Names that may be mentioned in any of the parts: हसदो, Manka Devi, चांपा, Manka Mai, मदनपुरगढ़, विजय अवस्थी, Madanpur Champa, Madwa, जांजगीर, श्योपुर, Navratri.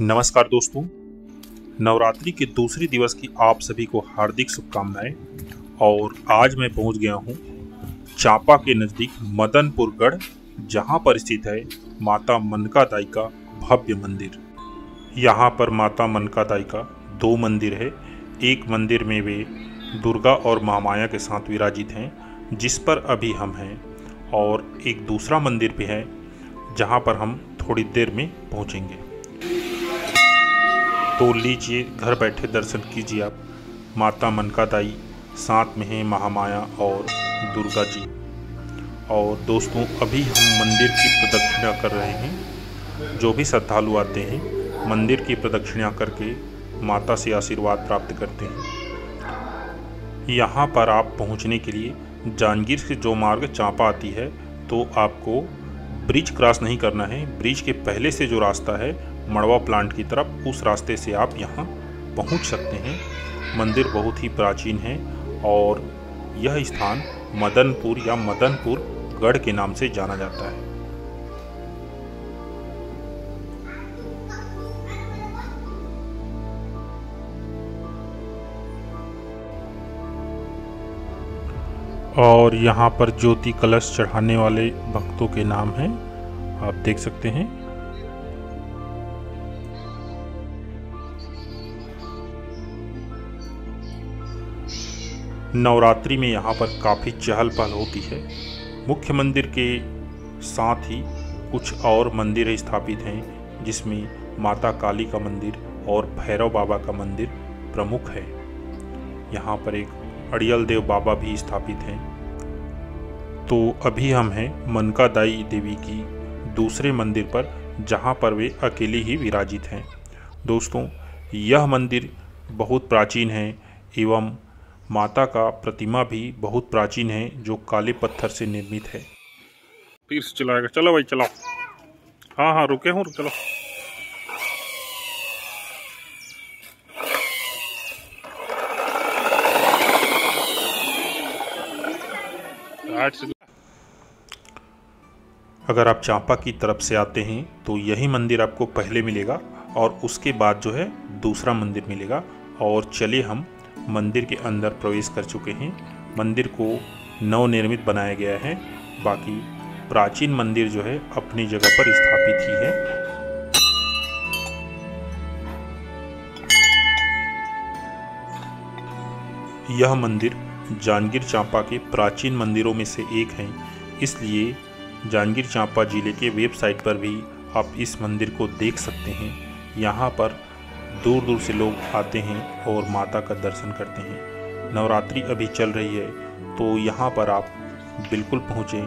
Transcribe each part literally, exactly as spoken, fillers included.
नमस्कार दोस्तों, नवरात्रि के दूसरे दिवस की आप सभी को हार्दिक शुभकामनाएं। और आज मैं पहुंच गया हूं चांपा के नज़दीक मदनपुरगढ़, जहां पर स्थित है माता मनका माई का भव्य मंदिर। यहां पर माता मनका माई का दो मंदिर है। एक मंदिर में वे दुर्गा और महामाया के साथ विराजित हैं, जिस पर अभी हम हैं, और एक दूसरा मंदिर भी है जहाँ पर हम थोड़ी देर में पहुँचेंगे। तो लीजिए, घर बैठे दर्शन कीजिए आप। माता मनका माई साथ में है महामाया और दुर्गा जी। और दोस्तों, अभी हम मंदिर की प्रदक्षिणा कर रहे हैं। जो भी श्रद्धालु आते हैं, मंदिर की प्रदक्षिणा करके माता से आशीर्वाद प्राप्त करते हैं। यहाँ पर आप पहुँचने के लिए जांजगीर से जो मार्ग चांपा आती है, तो आपको ब्रिज क्रॉस नहीं करना है। ब्रिज के पहले से जो रास्ता है मड़वा प्लांट की तरफ, उस रास्ते से आप यहाँ पहुँच सकते हैं। मंदिर बहुत ही प्राचीन है और यह स्थान मदनपुर या मदनपुरगढ़ के नाम से जाना जाता है। और यहाँ पर ज्योति कलश चढ़ाने वाले भक्तों के नाम हैं, आप देख सकते हैं। नवरात्रि में यहाँ पर काफ़ी चहल पहल होती है। मुख्य मंदिर के साथ ही कुछ और मंदिर स्थापित हैं, जिसमें माता काली का मंदिर और भैरव बाबा का मंदिर प्रमुख है। यहाँ पर एक अड़ियल देव बाबा भी स्थापित हैं। तो अभी हम हैं मनका माई देवी की दूसरे मंदिर पर, जहाँ पर वे अकेली ही विराजित हैं। दोस्तों, यह मंदिर बहुत प्राचीन है एवं माता का प्रतिमा भी बहुत प्राचीन है, जो काले पत्थर से निर्मित है। तीर से चलाएगा, चलो भाई चलाओ। हाँ हाँ रुके हूँ, रुक चलो। अगर आप चांपा की तरफ से आते हैं तो यही मंदिर आपको पहले मिलेगा और उसके बाद जो है दूसरा मंदिर मिलेगा। और चलिए, हम मंदिर के अंदर प्रवेश कर चुके हैं। मंदिर को नवनिर्मित बनाया गया है, बाकी प्राचीन मंदिर जो है अपनी जगह पर स्थापित ही है। यह मंदिर जांजगीर चांपा के प्राचीन मंदिरों में से एक है, इसलिए जांजगीर चांपा जिले के वेबसाइट पर भी आप इस मंदिर को देख सकते हैं। यहाँ पर दूर दूर से लोग आते हैं और माता का दर्शन करते हैं। नवरात्रि अभी चल रही है, तो यहाँ पर आप बिल्कुल पहुँचें।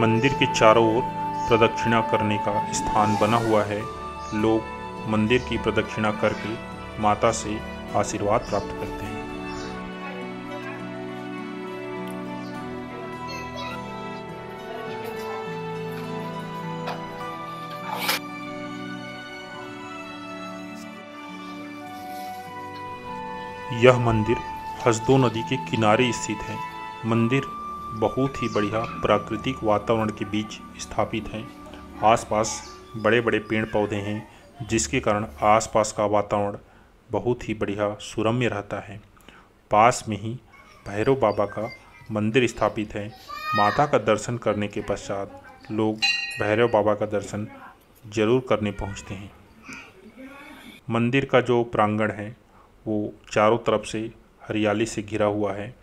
मंदिर के चारों ओर प्रदक्षिणा करने का स्थान बना हुआ है। लोग मंदिर की प्रदक्षिणा करके माता से आशीर्वाद प्राप्त करते हैं। यह मंदिर हसदो नदी के किनारे स्थित है। मंदिर बहुत ही बढ़िया प्राकृतिक वातावरण के बीच स्थापित है। आसपास बड़े बड़े पेड़ पौधे हैं, जिसके कारण आसपास का वातावरण बहुत ही बढ़िया सुरम्य रहता है। पास में ही भैरव बाबा का मंदिर स्थापित है। माता का दर्शन करने के पश्चात लोग भैरव बाबा का दर्शन जरूर करने पहुँचते हैं। मंदिर का जो प्रांगण है वो चारों तरफ से हरियाली से घिरा हुआ है।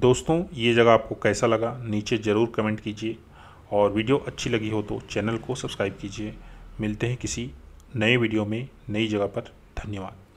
दोस्तों, ये जगह आपको कैसा लगा नीचे ज़रूर कमेंट कीजिए, और वीडियो अच्छी लगी हो तो चैनल को सब्सक्राइब कीजिए। मिलते हैं किसी नए वीडियो में नई जगह पर। धन्यवाद।